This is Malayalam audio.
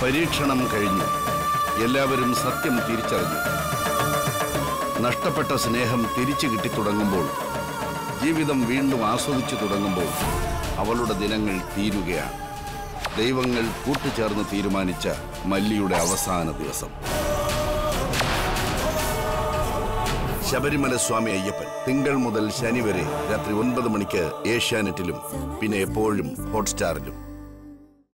പരീക്ഷണം കഴിഞ്ഞു എല്ലാവരും സത്യം തിരിച്ചറിഞ്ഞു നഷ്ടപ്പെട്ട സ്നേഹം തിരിച്ചു കിട്ടി തുടങ്ങുമ്പോൾ ജീവിതം വീണ്ടും ആസ്വദിച്ചു തുടങ്ങുമ്പോൾ അവളുടെ ദിനങ്ങൾ തീരുകയാണ് ദൈവങ്ങൾ കൂട്ടുചേർന്ന് തീരുമാനിച്ച മല്ലിയുടെ അവസാന ദിവസം ശബരിമല സ്വാമി അയ്യപ്പൻ തിങ്കൾ മുതൽ ശനി വരെ രാത്രി 9 മണിക്ക് ഏഷ്യാനെറ്റിലും പിന്നെ എപ്പോഴും ഹോട്ട്സ്റ്റാറിലും